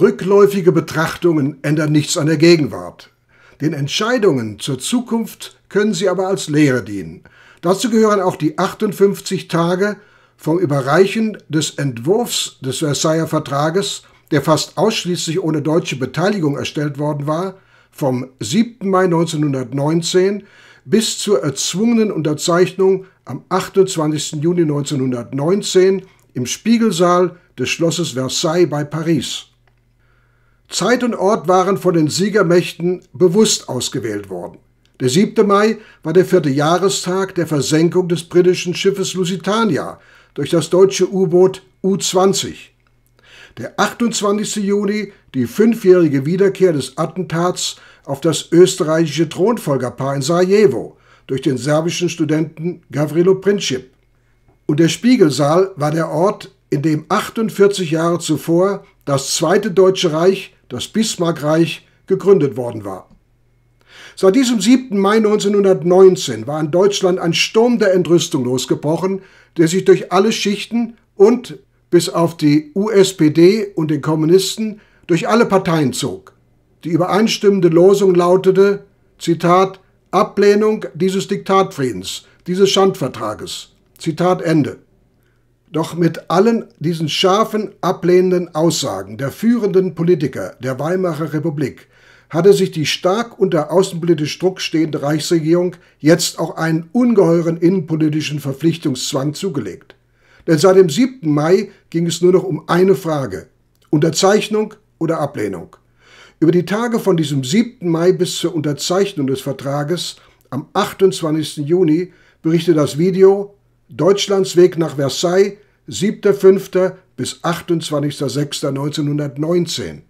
Rückläufige Betrachtungen ändern nichts an der Gegenwart. Den Entscheidungen zur Zukunft können sie aber als Lehre dienen. Dazu gehören auch die 58 Tage vom Überreichen des Entwurfs des Versailler Vertrages, der fast ausschließlich ohne deutsche Beteiligung erstellt worden war, vom 7. Mai 1919 bis zur erzwungenen Unterzeichnung am 28. Juni 1919 im Spiegelsaal des Schlosses Versailles bei Paris. Zeit und Ort waren von den Siegermächten bewusst ausgewählt worden. Der 7. Mai war der 4. Jahrestag der Versenkung des britischen Schiffes Lusitania durch das deutsche U-Boot U-20. Der 28. Juni die 5-jährige Wiederkehr des Attentats auf das österreichische Thronfolgerpaar in Sarajevo durch den serbischen Studenten Gavrilo Princip. Und der Spiegelsaal war der Ort, in dem 48 Jahre zuvor das Zweite Deutsche Reich, das Bismarckreich, gegründet worden war. Seit diesem 7. Mai 1919 war in Deutschland ein Sturm der Entrüstung losgebrochen, der sich durch alle Schichten und, bis auf die USPD und den Kommunisten, durch alle Parteien zog. Die übereinstimmende Losung lautete, Zitat, Ablehnung dieses Diktatfriedens, dieses Schandvertrages. Zitat Ende. Doch mit allen diesen scharfen, ablehnenden Aussagen der führenden Politiker der Weimarer Republik hatte sich die stark unter außenpolitisch Druck stehende Reichsregierung jetzt auch einen ungeheuren innenpolitischen Verpflichtungszwang zugelegt. Denn seit dem 7. Mai ging es nur noch um eine Frage: Unterzeichnung oder Ablehnung. Über die Tage von diesem 7. Mai bis zur Unterzeichnung des Vertrages am 28. Juni berichtet das Video Deutschlands Weg nach Versailles, 7.5. bis 28.06.1919.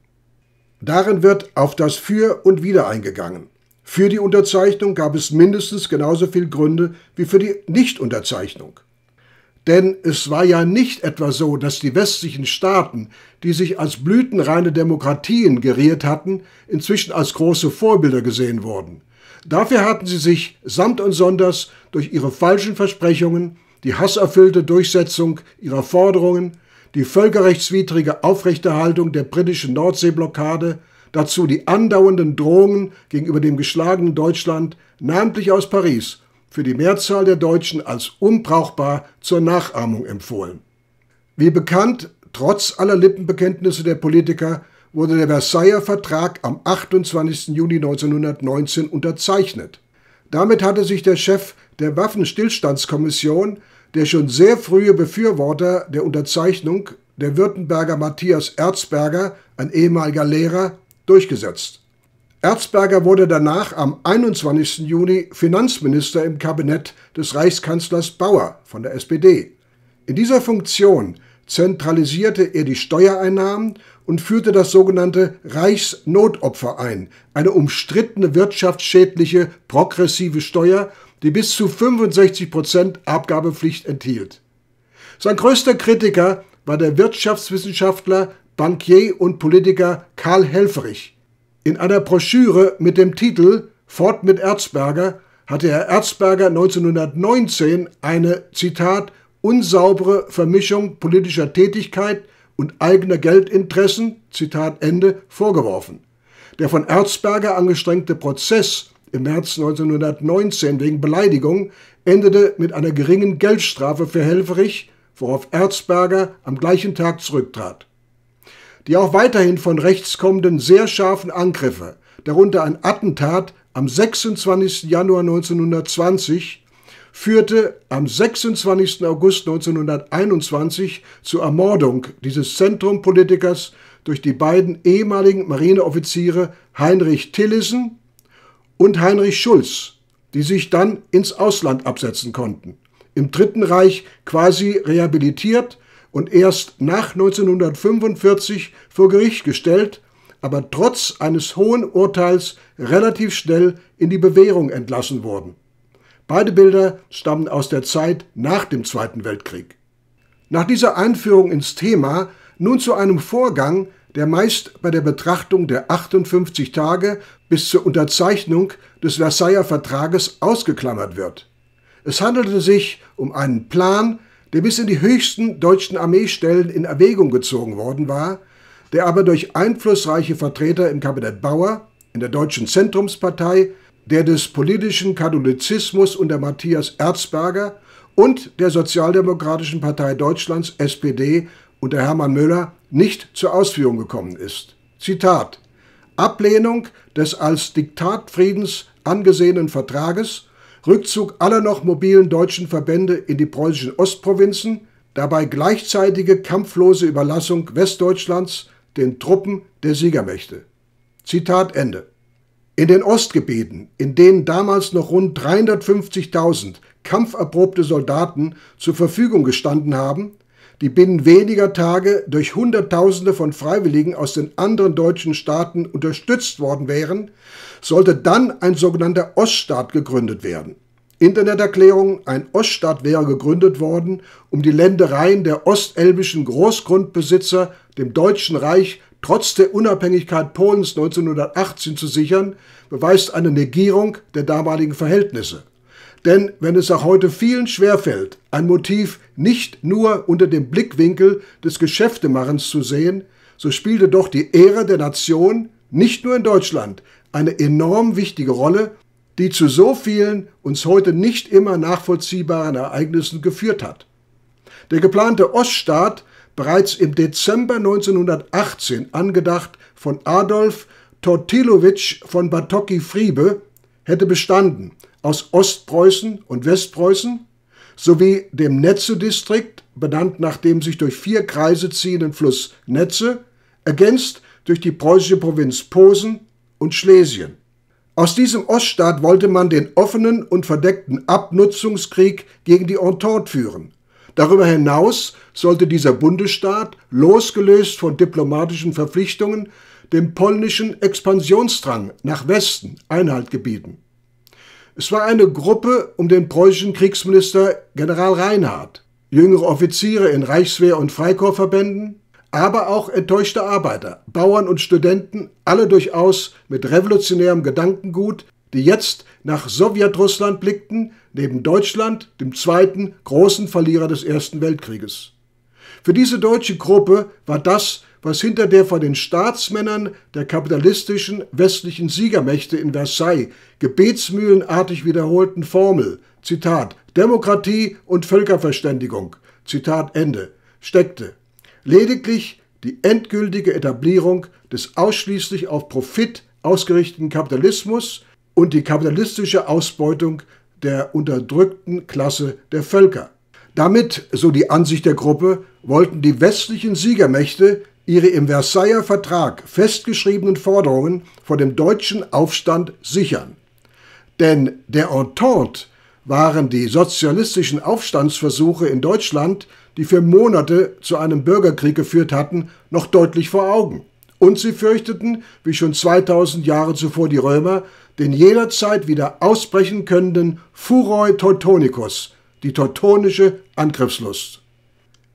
Darin wird auf das Für und Wider eingegangen. Für die Unterzeichnung gab es mindestens genauso viele Gründe wie für die Nichtunterzeichnung. Denn es war ja nicht etwa so, dass die westlichen Staaten, die sich als blütenreine Demokratien geriert hatten, inzwischen als große Vorbilder gesehen wurden. Dafür hatten sie sich samt und sonders durch ihre falschen Versprechungen, die hasserfüllte Durchsetzung ihrer Forderungen, die völkerrechtswidrige Aufrechterhaltung der britischen Nordseeblockade, dazu die andauernden Drohungen gegenüber dem geschlagenen Deutschland, namentlich aus Paris, für die Mehrzahl der Deutschen als unbrauchbar zur Nachahmung empfohlen. Wie bekannt, trotz aller Lippenbekenntnisse der Politiker, wurde der Versailler Vertrag am 28. Juni 1919 unterzeichnet. Damit hatte sich der Chef der Waffenstillstandskommission, der schon sehr frühe Befürworter der Unterzeichnung, der Württemberger Matthias Erzberger, ein ehemaliger Lehrer, durchgesetzt. Erzberger wurde danach am 21. Juni Finanzminister im Kabinett des Reichskanzlers Bauer von der SPD. In dieser Funktion zentralisierte er die Steuereinnahmen und führte das sogenannte Reichsnotopfer ein, eine umstrittene wirtschaftsschädliche progressive Steuer, die bis zu 65% Abgabepflicht enthielt. Sein größter Kritiker war der Wirtschaftswissenschaftler, Bankier und Politiker Karl Helfferich. In einer Broschüre mit dem Titel »Fort mit Erzberger« hatte Herr Erzberger 1919 eine, Zitat, »unsaubere Vermischung politischer Tätigkeit und eigener Geldinteressen«, Zitat Ende, vorgeworfen. Der von Erzberger angestrengte Prozess im März 1919 wegen Beleidigung endete mit einer geringen Geldstrafe für Helfferich, worauf Erzberger am gleichen Tag zurücktrat. Die auch weiterhin von rechts kommenden sehr scharfen Angriffe, darunter ein Attentat am 26. Januar 1920, führte am 26. August 1921 zur Ermordung dieses Zentrumpolitikers durch die beiden ehemaligen Marineoffiziere Heinrich Tillessen und Heinrich Schulz, die sich dann ins Ausland absetzen konnten, im Dritten Reich quasi rehabilitiert und erst nach 1945 vor Gericht gestellt, aber trotz eines hohen Urteils relativ schnell in die Bewährung entlassen wurden. Beide Bilder stammen aus der Zeit nach dem Zweiten Weltkrieg. Nach dieser Einführung ins Thema nun zu einem Vorgang, der meist bei der Betrachtung der 58 Tage bis zur Unterzeichnung des Versailler Vertrages ausgeklammert wird. Es handelte sich um einen Plan, der bis in die höchsten deutschen Armeestellen in Erwägung gezogen worden war, der aber durch einflussreiche Vertreter im Kabinett Bauer, in der Deutschen Zentrumspartei, der des politischen Katholizismus unter Matthias Erzberger und der Sozialdemokratischen Partei Deutschlands, SPD, unter Hermann Müller nicht zur Ausführung gekommen ist. Zitat: Ablehnung des als Diktatfriedens angesehenen Vertrages, Rückzug aller noch mobilen deutschen Verbände in die preußischen Ostprovinzen, dabei gleichzeitige kampflose Überlassung Westdeutschlands den Truppen der Siegermächte. Zitat Ende. In den Ostgebieten, in denen damals noch rund 350.000 kampferprobte Soldaten zur Verfügung gestanden haben, die binnen weniger Tage durch Hunderttausende von Freiwilligen aus den anderen deutschen Staaten unterstützt worden wären, sollte dann ein sogenannter Oststaat gegründet werden. Interneterklärung: Ein Oststaat wäre gegründet worden, um die Ländereien der ostelbischen Großgrundbesitzer dem Deutschen Reich trotz der Unabhängigkeit Polens 1918 zu sichern, beweist eine Negierung der damaligen Verhältnisse. Denn wenn es auch heute vielen schwerfällt, ein Motiv nicht nur unter dem Blickwinkel des Geschäftemachens zu sehen, so spielte doch die Ehre der Nation, nicht nur in Deutschland, eine enorm wichtige Rolle, die zu so vielen uns heute nicht immer nachvollziehbaren Ereignissen geführt hat. Der geplante Oststaat, bereits im Dezember 1918 angedacht von Adolf Tortilowitsch von Batoki-Friebe, hätte bestanden aus Ostpreußen und Westpreußen sowie dem Netze-Distrikt, benannt nach dem sich durch 4 Kreise ziehenden Fluss Netze, ergänzt durch die preußische Provinz Posen und Schlesien. Aus diesem Oststaat wollte man den offenen und verdeckten Abnutzungskrieg gegen die Entente führen. Darüber hinaus sollte dieser Bundesstaat, losgelöst von diplomatischen Verpflichtungen, dem polnischen Expansionsdrang nach Westen Einhalt gebieten. Es war eine Gruppe um den preußischen Kriegsminister General Reinhardt, jüngere Offiziere in Reichswehr- und Freikorpsverbänden, aber auch enttäuschte Arbeiter, Bauern und Studenten, alle durchaus mit revolutionärem Gedankengut, die jetzt nach Sowjetrussland blickten, neben Deutschland, dem zweiten großen Verlierer des Ersten Weltkrieges. Für diese deutsche Gruppe war das, was hinter der von den Staatsmännern der kapitalistischen westlichen Siegermächte in Versailles gebetsmühlenartig wiederholten Formel, Zitat, Demokratie und Völkerverständigung, Zitat Ende, steckte. Lediglich die endgültige Etablierung des ausschließlich auf Profit ausgerichteten Kapitalismus und die kapitalistische Ausbeutung der unterdrückten Klasse der Völker. Damit, so die Ansicht der Gruppe, wollten die westlichen Siegermächte ihre im Versailler Vertrag festgeschriebenen Forderungen vor dem deutschen Aufstand sichern. Denn der Entente waren die sozialistischen Aufstandsversuche in Deutschland, die für Monate zu einem Bürgerkrieg geführt hatten, noch deutlich vor Augen. Und sie fürchteten, wie schon 2000 Jahre zuvor die Römer, den jederzeit wieder ausbrechen könnenden Furor Teutonicus, die teutonische Angriffslust.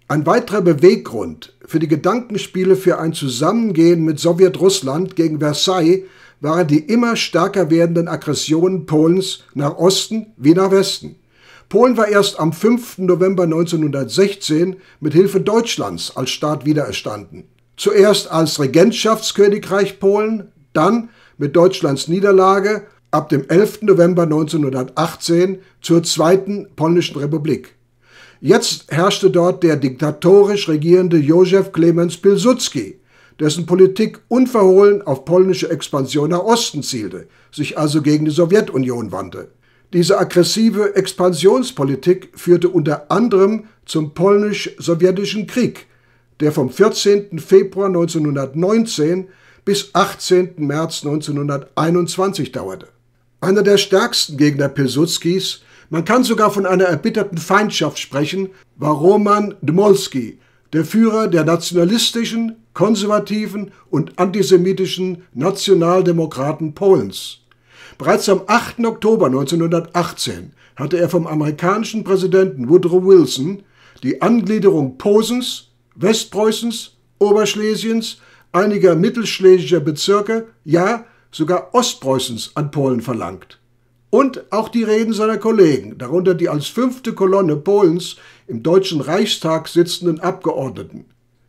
Ein weiterer Beweggrund für die Gedankenspiele für ein Zusammengehen mit Sowjetrussland gegen Versailles waren die immer stärker werdenden Aggressionen Polens nach Osten wie nach Westen. Polen war erst am 5. November 1916 mit Hilfe Deutschlands als Staat wiedererstanden. Zuerst als Regentschaftskönigreich Polen, dann mit Deutschlands Niederlage ab dem 11. November 1918 zur Zweiten Polnischen Republik. Jetzt herrschte dort der diktatorisch regierende Josef Klemens Pilsudski, dessen Politik unverhohlen auf polnische Expansion nach Osten zielte, sich also gegen die Sowjetunion wandte. Diese aggressive Expansionspolitik führte unter anderem zum polnisch-sowjetischen Krieg, der vom 14. Februar 1919 bis 18. März 1921 dauerte. Einer der stärksten Gegner Pilsudskis, man kann sogar von einer erbitterten Feindschaft sprechen, war Roman Dmowski, der Führer der nationalistischen, konservativen und antisemitischen Nationaldemokraten Polens. Bereits am 8. Oktober 1918 hatte er vom amerikanischen Präsidenten Woodrow Wilson die Angliederung Posens, Westpreußens, Oberschlesiens, einiger mittelschlesischer Bezirke, ja sogar Ostpreußens an Polen verlangt. Und auch die Reden seiner Kollegen, darunter die als 5. Kolonne Polens im Deutschen Reichstag sitzenden Abgeordneten.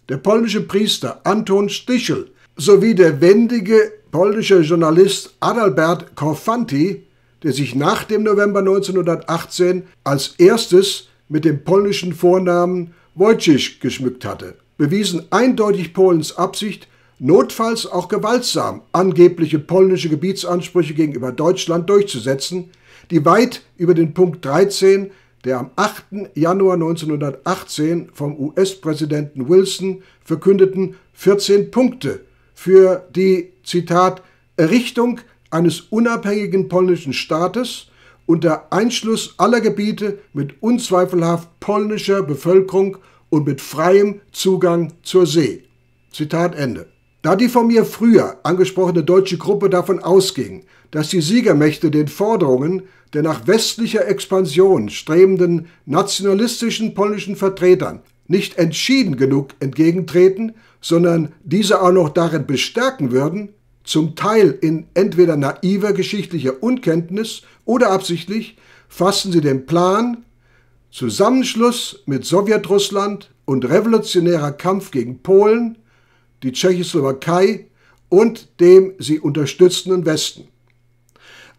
der polnische Priester Anton Stichel sowie der wendige polnische Journalist Adalbert Korfanty, der sich nach dem November 1918 als erstes mit dem polnischen Vornamen Wojciech geschmückt hatte, bewiesen eindeutig Polens Absicht, notfalls auch gewaltsam angebliche polnische Gebietsansprüche gegenüber Deutschland durchzusetzen, die weit über den Punkt 13, der am 8. Januar 1918 vom US-Präsidenten Wilson verkündeten 14 Punkte für die, Zitat, Errichtung eines unabhängigen polnischen Staates unter Einschluss aller Gebiete mit unzweifelhaft polnischer Bevölkerung und mit freiem Zugang zur See. Zitat Ende. Da die von mir früher angesprochene deutsche Gruppe davon ausging, dass die Siegermächte den Forderungen der nach westlicher Expansion strebenden nationalistischen polnischen Vertretern nicht entschieden genug entgegentreten, sondern diese auch noch darin bestärken würden, zum Teil in entweder naiver geschichtlicher Unkenntnis oder absichtlich, fassten sie den Plan, Zusammenschluss mit Sowjetrussland und revolutionärer Kampf gegen Polen, die Tschechoslowakei und dem sie unterstützenden Westen.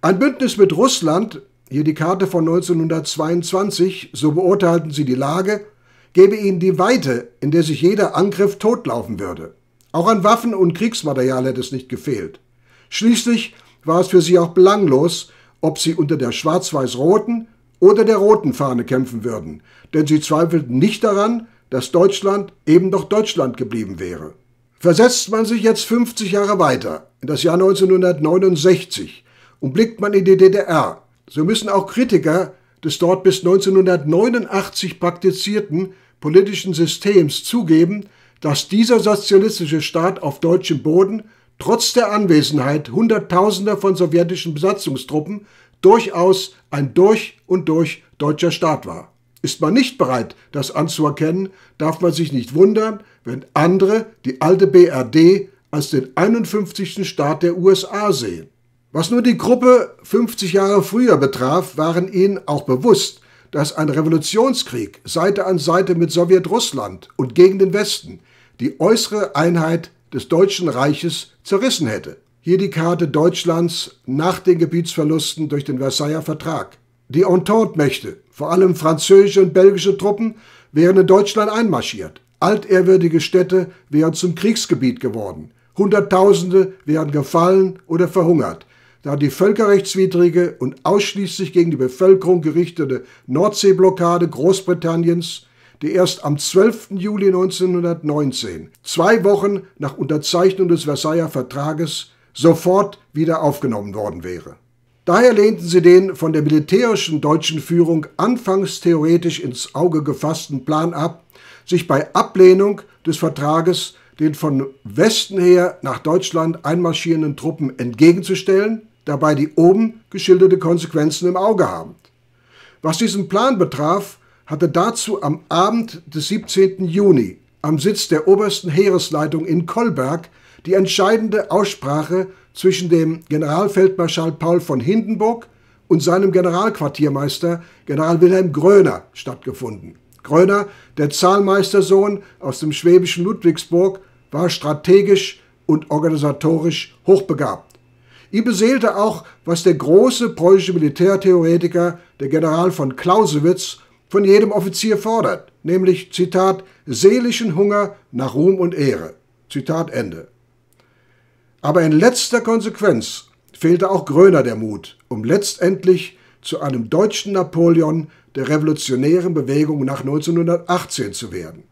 Ein Bündnis mit Russland, hier die Karte von 1922, so beurteilten sie die Lage, gebe ihnen die Weite, in der sich jeder Angriff totlaufen würde. Auch an Waffen und Kriegsmaterial hätte es nicht gefehlt. Schließlich war es für sie auch belanglos, ob sie unter der schwarz-weiß-roten oder der roten Fahne kämpfen würden, denn sie zweifelten nicht daran, dass Deutschland eben doch Deutschland geblieben wäre. Versetzt man sich jetzt 50 Jahre weiter, in das Jahr 1969, und blickt man in die DDR, so müssen auch Kritiker des dort bis 1989 praktizierten politischen Systems zugeben, dass dieser sozialistische Staat auf deutschem Boden trotz der Anwesenheit Hunderttausender von sowjetischen Besatzungstruppen durchaus ein durch und durch deutscher Staat war. Ist man nicht bereit, das anzuerkennen, darf man sich nicht wundern, wenn andere die alte BRD als den 51. Staat der USA sehen. Was nur die Gruppe 50 Jahre früher betraf, waren ihnen auch bewusst, dass ein Revolutionskrieg Seite an Seite mit Sowjetrussland und gegen den Westen die äußere Einheit des Deutschen Reiches zerrissen hätte. Hier die Karte Deutschlands nach den Gebietsverlusten durch den Versailler Vertrag. Die Ententemächte, vor allem französische und belgische Truppen, wären in Deutschland einmarschiert. Altehrwürdige Städte wären zum Kriegsgebiet geworden. Hunderttausende wären gefallen oder verhungert, da die völkerrechtswidrige und ausschließlich gegen die Bevölkerung gerichtete Nordseeblockade Großbritanniens, die erst am 12. Juli 1919, 2 Wochen nach Unterzeichnung des Versailler Vertrages, sofort wieder aufgenommen worden wäre. Daher lehnten sie den von der militärischen deutschen Führung anfangs theoretisch ins Auge gefassten Plan ab, sich bei Ablehnung des Vertrages den von Westen her nach Deutschland einmarschierenden Truppen entgegenzustellen, dabei die oben geschilderte Konsequenzen im Auge haben. Was diesen Plan betraf, hatte dazu am Abend des 17. Juni am Sitz der obersten Heeresleitung in Kolberg die entscheidende Aussprache zwischen dem Generalfeldmarschall Paul von Hindenburg und seinem Generalquartiermeister General Wilhelm Gröner stattgefunden. Gröner, der Zahlmeistersohn aus dem schwäbischen Ludwigsburg, war strategisch und organisatorisch hochbegabt. Ihn beseelte auch, was der große preußische Militärtheoretiker, der General von Clausewitz, von jedem Offizier fordert, nämlich, Zitat, seelischen Hunger nach Ruhm und Ehre. Zitat Ende. Aber in letzter Konsequenz fehlte auch Gröner der Mut, um letztendlich zu einem deutschen Napoleon der revolutionären Bewegung nach 1918 zu werden.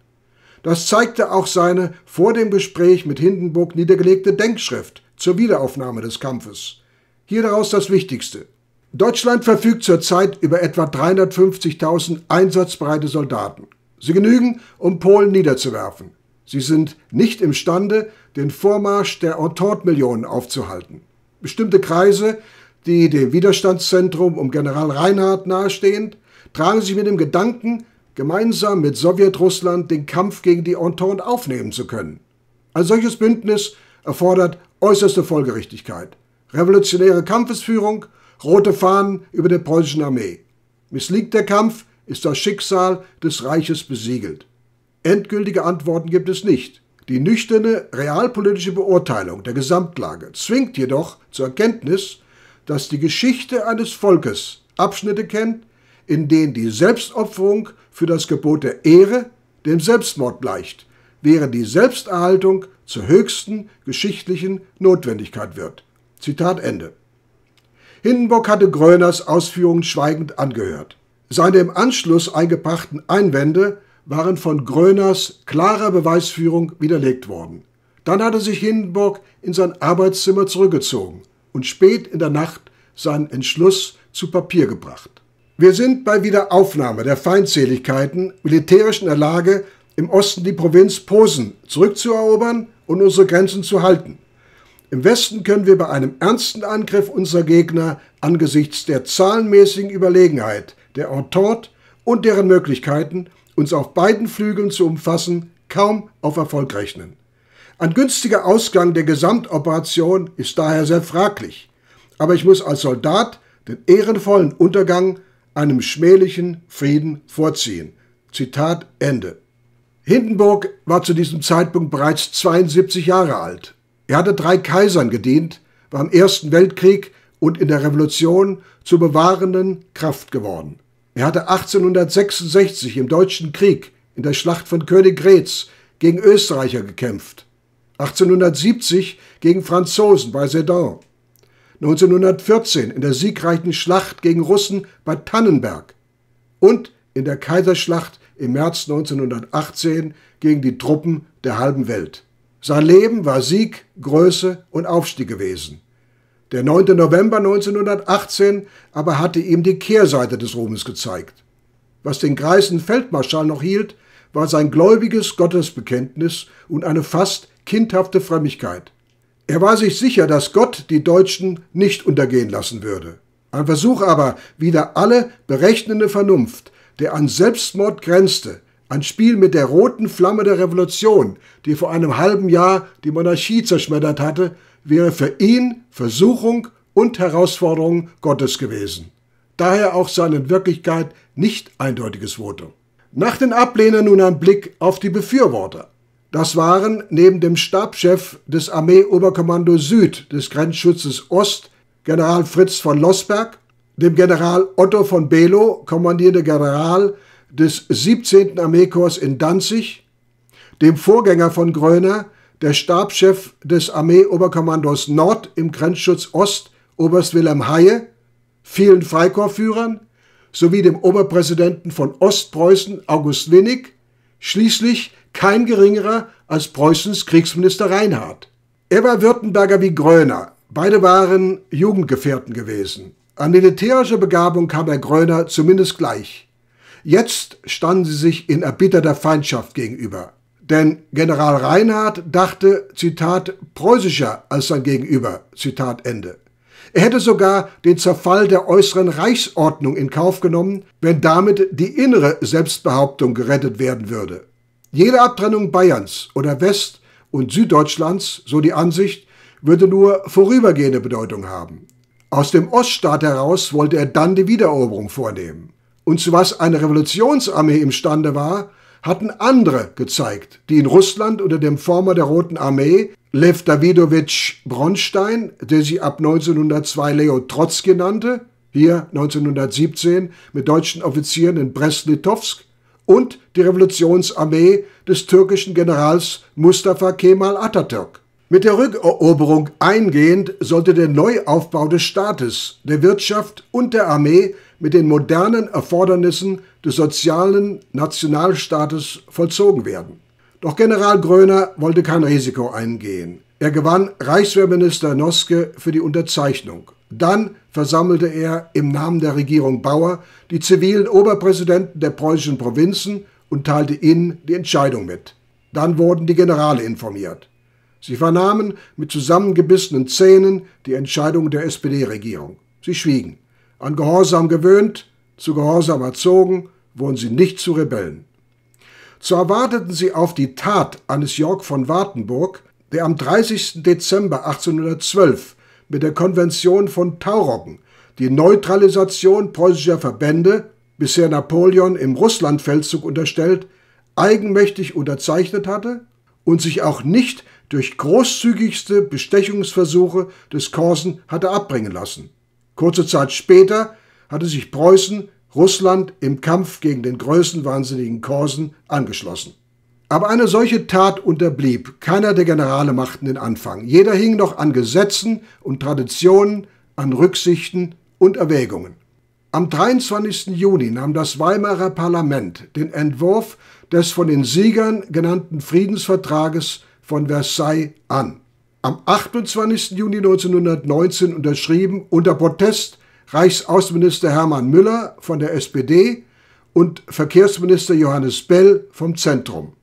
Das zeigte auch seine vor dem Gespräch mit Hindenburg niedergelegte Denkschrift zur Wiederaufnahme des Kampfes. Hier daraus das Wichtigste. Deutschland verfügt zurzeit über etwa 350.000 einsatzbereite Soldaten. Sie genügen, um Polen niederzuwerfen. Sie sind nicht imstande, den Vormarsch der Entente-Millionen aufzuhalten. Bestimmte Kreise, die dem Widerstandszentrum um General Reinhardt nahestehend, tragen sich mit dem Gedanken, gemeinsam mit Sowjetrussland den Kampf gegen die Entente aufnehmen zu können. Ein solches Bündnis erfordert äußerste Folgerichtigkeit, revolutionäre Kampfesführung, rote Fahnen über der preußischen Armee. Missliegt der Kampf, ist das Schicksal des Reiches besiegelt. Endgültige Antworten gibt es nicht. Die nüchterne realpolitische Beurteilung der Gesamtlage zwingt jedoch zur Erkenntnis, dass die Geschichte eines Volkes Abschnitte kennt, in denen die Selbstopferung für das Gebot der Ehre dem Selbstmord gleicht, während die Selbsterhaltung zur höchsten geschichtlichen Notwendigkeit wird. Zitat Ende. Hindenburg hatte Gröners Ausführungen schweigend angehört. Seine im Anschluss eingebrachten Einwände waren von Gröners klarer Beweisführung widerlegt worden. Dann hatte sich Hindenburg in sein Arbeitszimmer zurückgezogen und spät in der Nacht seinen Entschluss zu Papier gebracht. Wir sind bei Wiederaufnahme der Feindseligkeiten militärisch in der Lage, im Osten die Provinz Posen zurückzuerobern und unsere Grenzen zu halten. Im Westen können wir bei einem ernsten Angriff unserer Gegner angesichts der zahlenmäßigen Überlegenheit der Entente und deren Möglichkeiten, uns auf beiden Flügeln zu umfassen, kaum auf Erfolg rechnen. Ein günstiger Ausgang der Gesamtoperation ist daher sehr fraglich, aber ich muss als Soldat den ehrenvollen Untergang einem schmählichen Frieden vorziehen. Zitat Ende. Hindenburg war zu diesem Zeitpunkt bereits 72 Jahre alt. Er hatte 3 Kaisern gedient, war im Ersten Weltkrieg und in der Revolution zur bewahrenden Kraft geworden. Er hatte 1866 im Deutschen Krieg in der Schlacht von Königgrätz gegen Österreicher gekämpft, 1870 gegen Franzosen bei Sedan, 1914 in der siegreichen Schlacht gegen Russen bei Tannenberg und in der Kaiserschlacht im März 1918 gegen die Truppen der halben Welt. Sein Leben war Sieg, Größe und Aufstieg gewesen. Der 9. November 1918 aber hatte ihm die Kehrseite des Ruhmes gezeigt. Was den greisen Feldmarschall noch hielt, war sein gläubiges Gottesbekenntnis und eine fast kindhafte Frömmigkeit. Er war sich sicher, dass Gott die Deutschen nicht untergehen lassen würde. Ein Versuch aber, wider alle berechnende Vernunft, der an Selbstmord grenzte, ein Spiel mit der roten Flamme der Revolution, die vor einem halben Jahr die Monarchie zerschmettert hatte, wäre für ihn Versuchung und Herausforderung Gottes gewesen. Daher auch sein in Wirklichkeit nicht eindeutiges Votum. Nach den Ablehnern nun ein Blick auf die Befürworter. Das waren neben dem Stabschef des Armee-Oberkommando Süd des Grenzschutzes Ost, General Fritz von Losberg, dem General Otto von Belo, kommandierender General des 17. Armeekorps in Danzig, dem Vorgänger von Gröner, der Stabschef des Armee-Oberkommandos Nord im Grenzschutz Ost, Oberst Wilhelm Haie, vielen Freikorpsführern sowie dem Oberpräsidenten von Ostpreußen, August Winnig, schließlich kein geringerer als Preußens Kriegsminister Reinhardt. Er war Württemberger wie Gröner, beide waren Jugendgefährten gewesen. An militärischer Begabung kam er Gröner zumindest gleich. Jetzt standen sie sich in erbitterter Feindschaft gegenüber. Denn General Reinhardt dachte, Zitat, preußischer als sein Gegenüber, Zitat Ende. Er hätte sogar den Zerfall der äußeren Reichsordnung in Kauf genommen, wenn damit die innere Selbstbehauptung gerettet werden würde. Jede Abtrennung Bayerns oder West- und Süddeutschlands, so die Ansicht, würde nur vorübergehende Bedeutung haben. Aus dem Oststaat heraus wollte er dann die Wiedereroberung vornehmen. Und zu was eine Revolutionsarmee imstande war, hatten andere gezeigt, die in Russland unter dem Former der Roten Armee, Lew Davidowitsch Bronstein, der sich ab 1902 Leo Trotzki nannte, hier 1917 mit deutschen Offizieren in Brest-Litovsk, und die Revolutionsarmee des türkischen Generals Mustafa Kemal Atatürk. Mit der Rückeroberung eingehend sollte der Neuaufbau des Staates, der Wirtschaft und der Armee mit den modernen Erfordernissen des sozialen Nationalstaates vollzogen werden. Doch General Gröner wollte kein Risiko eingehen. Er gewann Reichswehrminister Noske für die Unterzeichnung. Dann versammelte er im Namen der Regierung Bauer die zivilen Oberpräsidenten der preußischen Provinzen und teilte ihnen die Entscheidung mit. Dann wurden die Generale informiert. Sie vernahmen mit zusammengebissenen Zähnen die Entscheidung der SPD-Regierung. Sie schwiegen. An Gehorsam gewöhnt, zu Gehorsam erzogen, wurden sie nicht zu Rebellen. So erwarteten sie auf die Tat eines Jörg von Wartenburg, der am 30. Dezember 1812 mit der Konvention von Tauroggen die Neutralisation preußischer Verbände, bisher Napoleon im Russlandfeldzug unterstellt, eigenmächtig unterzeichnet hatte und sich auch nicht durch großzügigste Bestechungsversuche des Korsen hatte abbringen lassen. Kurze Zeit später hatte sich Preußen Russland im Kampf gegen den größenwahnsinnigen Korsen angeschlossen. Aber eine solche Tat unterblieb. Keiner der Generale machten den Anfang. Jeder hing noch an Gesetzen und Traditionen, an Rücksichten und Erwägungen. Am 23. Juni nahm das Weimarer Parlament den Entwurf des von den Siegern genannten Friedensvertrages von Versailles an. Am 28. Juni 1919 unterschrieben unter Protest Reichsaußenminister Hermann Müller von der SPD und Verkehrsminister Johannes Bell vom Zentrum.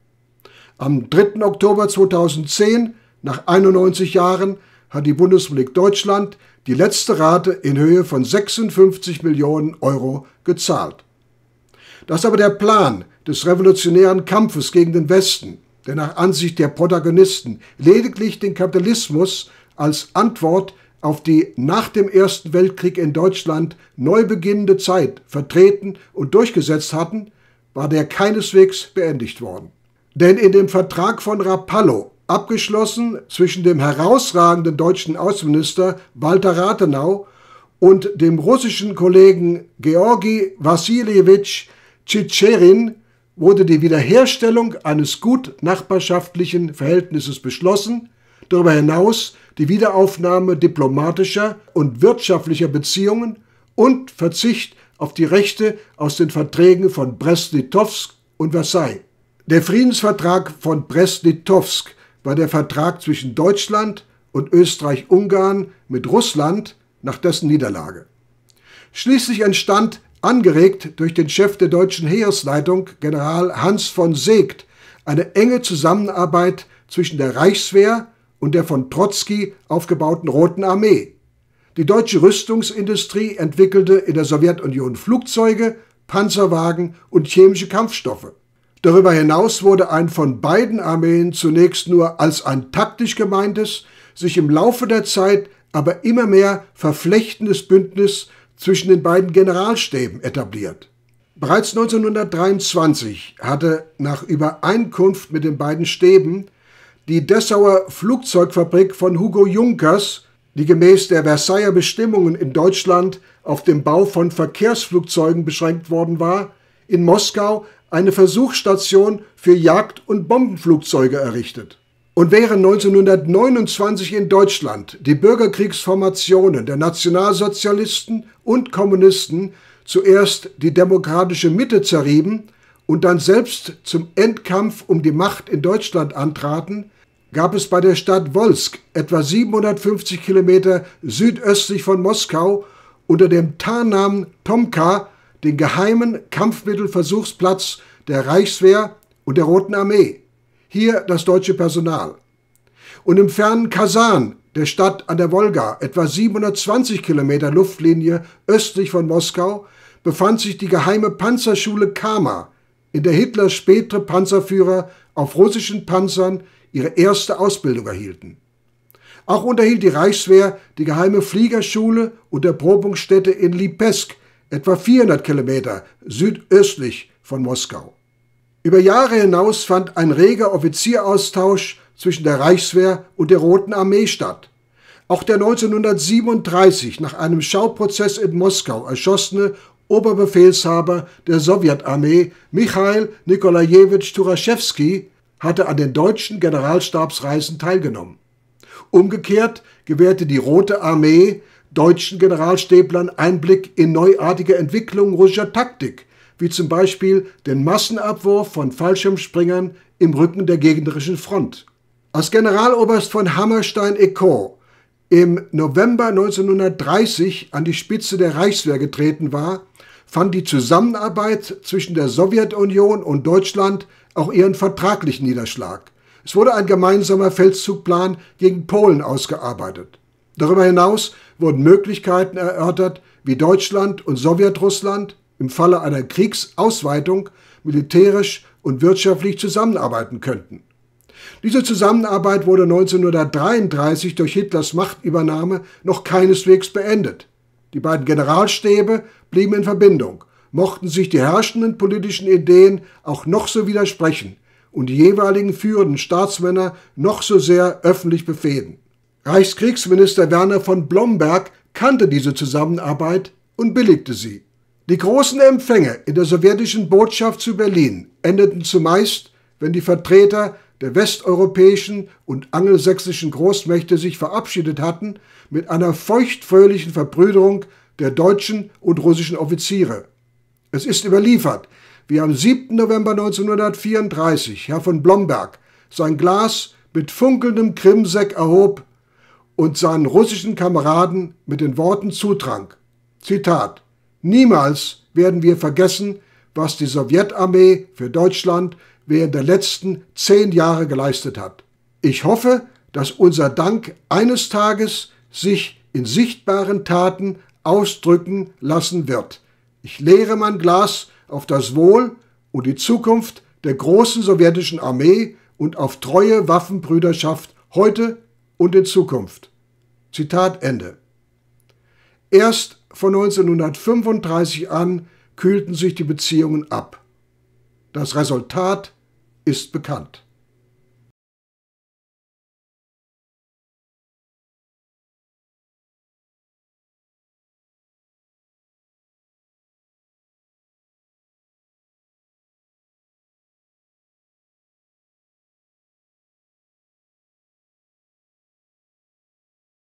Am 3. Oktober 2010, nach 91 Jahren, hat die Bundesrepublik Deutschland die letzte Rate in Höhe von 56 Millionen Euro gezahlt. Dass aber der Plan des revolutionären Kampfes gegen den Westen, der nach Ansicht der Protagonisten lediglich den Kapitalismus als Antwort auf die nach dem Ersten Weltkrieg in Deutschland neu beginnende Zeit vertreten und durchgesetzt hatten, war der keineswegs beendigt worden. Denn in dem Vertrag von Rapallo, abgeschlossen zwischen dem herausragenden deutschen Außenminister Walter Rathenau und dem russischen Kollegen Georgi Wassiljewitsch Tschitscherin, wurde die Wiederherstellung eines gut nachbarschaftlichen Verhältnisses beschlossen, darüber hinaus die Wiederaufnahme diplomatischer und wirtschaftlicher Beziehungen und Verzicht auf die Rechte aus den Verträgen von Brest-Litowsk und Versailles. Der Friedensvertrag von Brest-Litowsk war der Vertrag zwischen Deutschland und Österreich-Ungarn mit Russland nach dessen Niederlage. Schließlich entstand, angeregt durch den Chef der deutschen Heeresleitung, General Hans von Seeckt, eine enge Zusammenarbeit zwischen der Reichswehr und der von Trotzki aufgebauten Roten Armee. Die deutsche Rüstungsindustrie entwickelte in der Sowjetunion Flugzeuge, Panzerwagen und chemische Kampfstoffe. Darüber hinaus wurde ein von beiden Armeen zunächst nur als ein taktisch gemeintes, sich im Laufe der Zeit aber immer mehr verflechtendes Bündnis zwischen den beiden Generalstäben etabliert. Bereits 1923 hatte nach Übereinkunft mit den beiden Stäben die Dessauer Flugzeugfabrik von Hugo Junkers, die gemäß der Versailler Bestimmungen in Deutschland auf den Bau von Verkehrsflugzeugen beschränkt worden war, in Moskau eine Versuchsstation für Jagd- und Bombenflugzeuge errichtet. Und während 1929 in Deutschland die Bürgerkriegsformationen der Nationalsozialisten und Kommunisten zuerst die demokratische Mitte zerrieben und dann selbst zum Endkampf um die Macht in Deutschland antraten, gab es bei der Stadt Wolsk, etwa 750 Kilometer südöstlich von Moskau, unter dem Tarnnamen Tomka den geheimen Kampfmittelversuchsplatz der Reichswehr und der Roten Armee, hier das deutsche Personal. Und im fernen Kasan, der Stadt an der Wolga, etwa 720 Kilometer Luftlinie östlich von Moskau, befand sich die geheime Panzerschule Kama, in der Hitlers spätere Panzerführer auf russischen Panzern ihre erste Ausbildung erhielten. Auch unterhielt die Reichswehr die geheime Fliegerschule und Erprobungsstätte in Lipezk, etwa 400 Kilometer südöstlich von Moskau. Über Jahre hinaus fand ein reger Offizieraustausch zwischen der Reichswehr und der Roten Armee statt. Auch der 1937 nach einem Schauprozess in Moskau erschossene Oberbefehlshaber der Sowjetarmee Michail Nikolajewitsch Turaschewski hatte an den deutschen Generalstabsreisen teilgenommen. Umgekehrt gewährte die Rote Armee deutschen Generalstäblern Einblick in neuartige Entwicklungen russischer Taktik, wie zum Beispiel den Massenabwurf von Fallschirmspringern im Rücken der gegnerischen Front. Als Generaloberst von Hammerstein-Eckau im November 1930 an die Spitze der Reichswehr getreten war, fand die Zusammenarbeit zwischen der Sowjetunion und Deutschland auch ihren vertraglichen Niederschlag. Es wurde ein gemeinsamer Feldzugplan gegen Polen ausgearbeitet. Darüber hinaus wurden Möglichkeiten erörtert, wie Deutschland und Sowjetrussland im Falle einer Kriegsausweitung militärisch und wirtschaftlich zusammenarbeiten könnten. Diese Zusammenarbeit wurde 1933 durch Hitlers Machtübernahme noch keineswegs beendet. Die beiden Generalstäbe blieben in Verbindung, mochten sich die herrschenden politischen Ideen auch noch so widersprechen und die jeweiligen führenden Staatsmänner noch so sehr öffentlich befehden. Reichskriegsminister Werner von Blomberg kannte diese Zusammenarbeit und billigte sie. Die großen Empfänge in der sowjetischen Botschaft zu Berlin endeten zumeist, wenn die Vertreter der westeuropäischen und angelsächsischen Großmächte sich verabschiedet hatten, mit einer feuchtfröhlichen Verbrüderung der deutschen und russischen Offiziere. Es ist überliefert, wie am 7. November 1934 Herr von Blomberg sein Glas mit funkelndem Krimsekt erhob und seinen russischen Kameraden mit den Worten zutrank. Zitat: Niemals werden wir vergessen, was die Sowjetarmee für Deutschland während der letzten 10 Jahre geleistet hat. Ich hoffe, dass unser Dank eines Tages sich in sichtbaren Taten ausdrücken lassen wird. Ich leere mein Glas auf das Wohl und die Zukunft der großen sowjetischen Armee und auf treue Waffenbrüderschaft heute und in Zukunft. Zitat Ende. Erst von 1935 an kühlten sich die Beziehungen ab. Das Resultat ist bekannt.